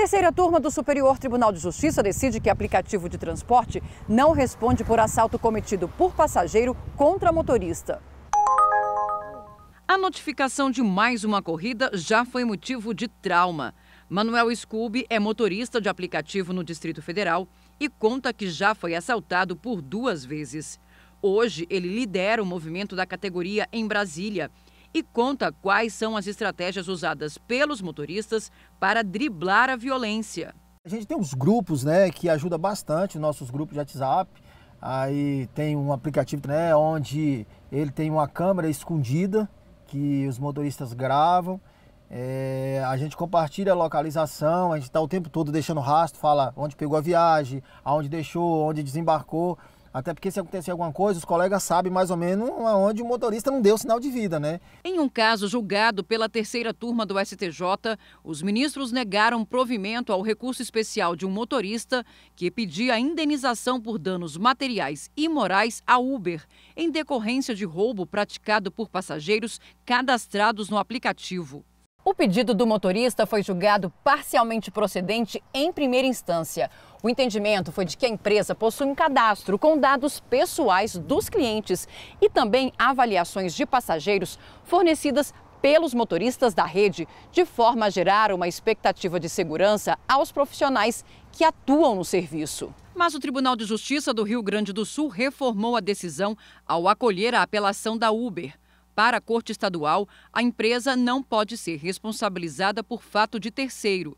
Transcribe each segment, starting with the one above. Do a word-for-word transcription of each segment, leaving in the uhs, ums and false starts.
Terceira turma do Superior Tribunal de Justiça decide que aplicativo de transporte não responde por assalto cometido por passageiro contra motorista. A notificação de mais uma corrida já foi motivo de trauma. Manuel Scubi é motorista de aplicativo no Distrito Federal e conta que já foi assaltado por duas vezes. Hoje, ele lidera o movimento da categoria em Brasília e conta quais são as estratégias usadas pelos motoristas para driblar a violência. A gente tem uns grupos, né, que ajudam bastante, nossos grupos de WhatsApp. Aí tem um aplicativo, né, onde ele tem uma câmera escondida que os motoristas gravam. É, a gente compartilha a localização, a gente está o tempo todo deixando rastro, fala onde pegou a viagem, aonde deixou, onde desembarcou. Até porque se acontecer alguma coisa, os colegas sabem mais ou menos aonde o motorista não deu sinal de vida, né? Em um caso julgado pela terceira turma do S T J, os ministros negaram provimento ao recurso especial de um motorista que pedia indenização por danos materiais e morais à Uber, em decorrência de roubo praticado por passageiros cadastrados no aplicativo. O pedido do motorista foi julgado parcialmente procedente em primeira instância. O entendimento foi de que a empresa possui um cadastro com dados pessoais dos clientes e também avaliações de passageiros fornecidas pelos motoristas da rede, de forma a gerar uma expectativa de segurança aos profissionais que atuam no serviço. Mas o Tribunal de Justiça do Rio Grande do Sul reformou a decisão ao acolher a apelação da Uber. Para a Corte Estadual, a empresa não pode ser responsabilizada por fato de terceiro.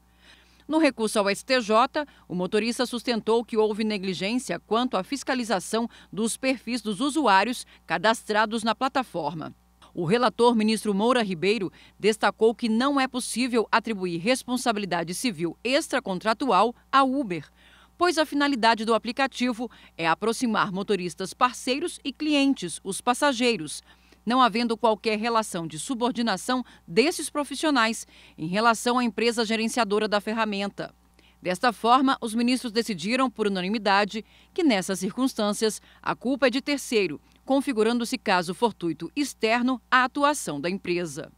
No recurso ao S T J, o motorista sustentou que houve negligência quanto à fiscalização dos perfis dos usuários cadastrados na plataforma. O relator, ministro Moura Ribeiro, destacou que não é possível atribuir responsabilidade civil extracontratual à Uber, pois a finalidade do aplicativo é aproximar motoristas parceiros e clientes, os passageiros, não havendo qualquer relação de subordinação desses profissionais em relação à empresa gerenciadora da ferramenta. Desta forma, os ministros decidiram, por unanimidade, que nessas circunstâncias a culpa é de terceiro, configurando-se caso fortuito externo à atuação da empresa.